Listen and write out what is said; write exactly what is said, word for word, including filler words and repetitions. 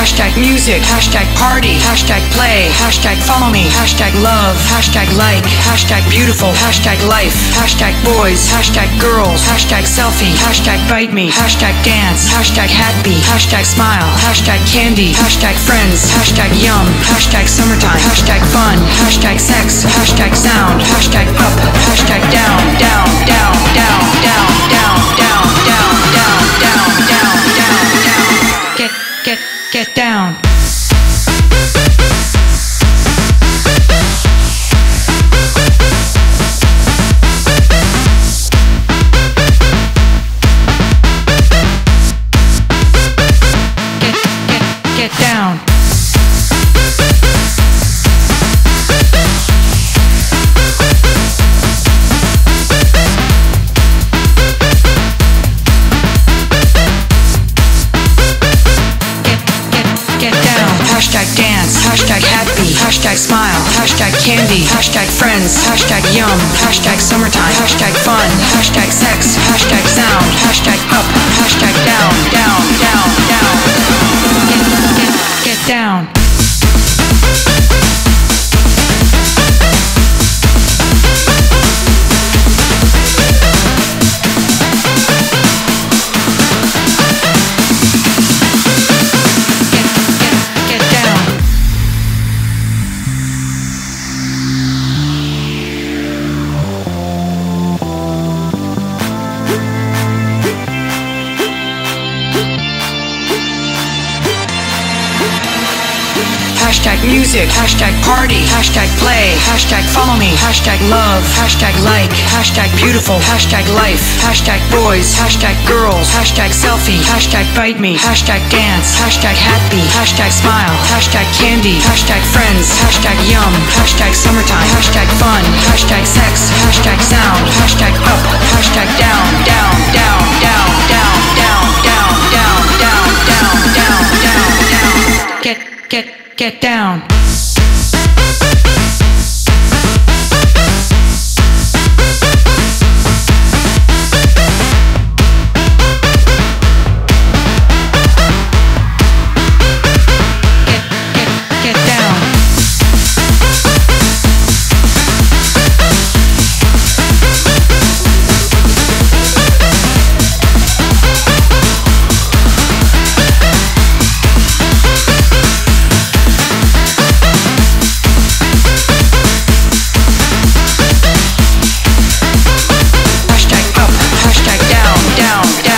hashtag music, hashtag party, hashtag play, hashtag follow me, hashtag love, hashtag like, hashtag beautiful, hashtag life, hashtag boys, hashtag girls, hashtag selfie, hashtag bite me, hashtag dance, hashtag happy, hashtag smile, hashtag candy, hashtag friends, hashtag yum, hashtag summertime, hashtag fun, hashtag sex, hashtag sound, hashtag up, hashtag down, down, down, down, down, down, down, down, down, down, down, down, down. Get, get, get down. Get down. Hashtag dance, hashtag happy, hashtag smile, hashtag candy, hashtag friends, hashtag yum, hashtag summertime, hashtag fun, hashtag sex, hashtag sound, hashtag up, hashtag down, down, down, down. Get, get, get down. Hashtag music, hashtag party, hashtag play, hashtag follow me, hashtag love, hashtag like, hashtag beautiful, hashtag life, hashtag boys, hashtag girls, hashtag selfie, hashtag bite me, hashtag dance, hashtag happy, hashtag smile, hashtag candy, hashtag friends, hashtag yum, hashtag summertime, hashtag fun, hashtag sex, hashtag sound, hashtag up, hashtag down, down, down, down, down, down, down, down, down, down, down, down, down. Get, get. Get down. Down, down.